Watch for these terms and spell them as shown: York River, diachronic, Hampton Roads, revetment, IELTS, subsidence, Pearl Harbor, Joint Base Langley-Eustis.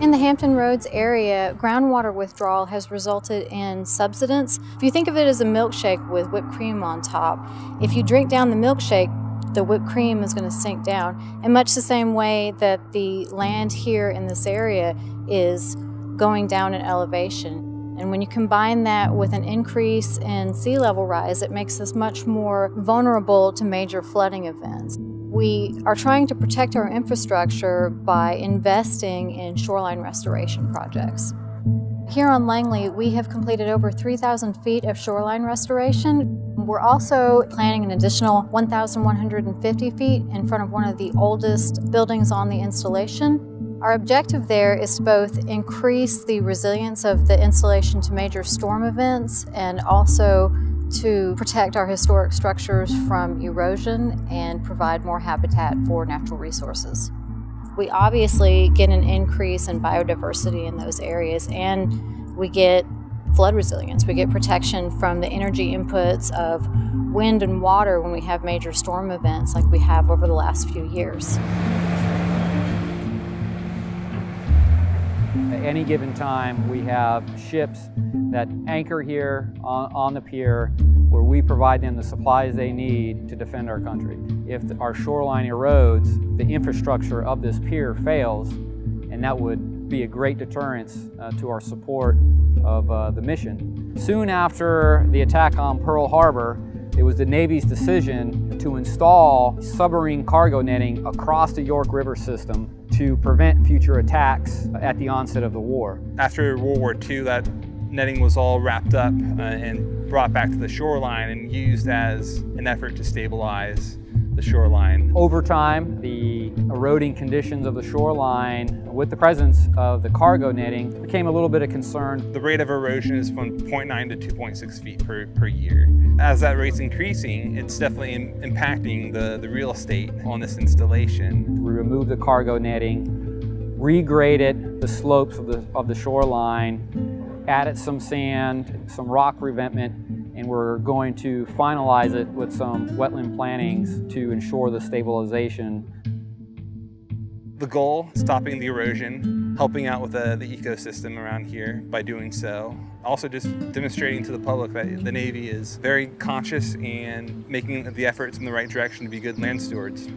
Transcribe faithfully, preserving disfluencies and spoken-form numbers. In the Hampton Roads area, groundwater withdrawal has resulted in subsidence. If you think of it as a milkshake with whipped cream on top, if you drink down the milkshake, the whipped cream is going to sink down. In much the same way that the land here in this area is going down in elevation. And when you combine that with an increase in sea level rise, it makes us much more vulnerable to major flooding events. We are trying to protect our infrastructure by investing in shoreline restoration projects. Here on Langley, we have completed over three thousand feet of shoreline restoration. We're also planning an additional one thousand one hundred fifty feet in front of one of the oldest buildings on the installation. Our objective there is to both increase the resilience of the installation to major storm events and also to protect our historic structures from erosion and provide more habitat for natural resources. We obviously get an increase in biodiversity in those areas, and we get flood resilience. We get protection from the energy inputs of wind and water when we have major storm events like we have over the last few years. At any given time, we have ships that anchor here on, on the pier where we provide them the supplies they need to defend our country. If our shoreline erodes, the infrastructure of this pier fails, and that would be a great deterrence uh, to our support of uh, the mission. Soon after the attack on Pearl Harbor, it was the Navy's decision to install submarine cargo netting across the York River system to prevent future attacks at the onset of the war. After World War Two, that netting was all wrapped up uh, and brought back to the shoreline and used as an effort to stabilize the shoreline. Over time, the eroding conditions of the shoreline with the presence of the cargo netting became a little bit of concern. The rate of erosion is from zero point nine to two point six feet per, per year. As that rate's increasing, it's definitely im impacting the, the real estate on this installation. We remove the cargo netting, regraded the slopes of the, of the shoreline, added some sand, some rock revetment, and we're going to finalize it with some wetland plantings to ensure the stabilization. The goal, stopping the erosion, helping out with the, the ecosystem around here by doing so. Also just demonstrating to the public that the Navy is very conscious and making the efforts in the right direction to be good land stewards.